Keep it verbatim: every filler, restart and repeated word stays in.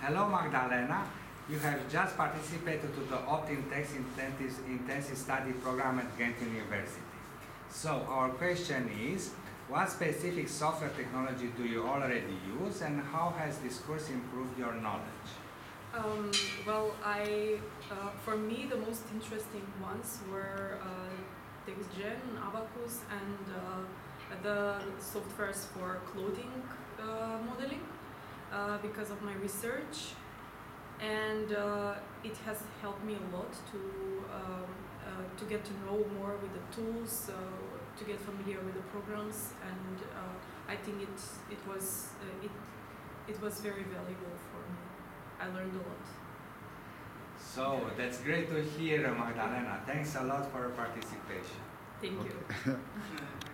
Hello Magdalena, you have just participated to the OptimTex Intensive Study program at Ghent University. So our question is, what specific software technology do you already use and how has this course improved your knowledge? Um, well, I, uh, for me the most interesting ones were uh, TexGen, Abaqus and uh, the softwares for clothing uh, modeling. Uh, because of my research, and uh, it has helped me a lot to um, uh, to get to know more with the tools, uh, to get familiar with the programs, and uh, I think it it was uh, it it was very valuable for me. I learned a lot. So that's great to hear, Magdalena. Thanks a lot for your participation. Thank you.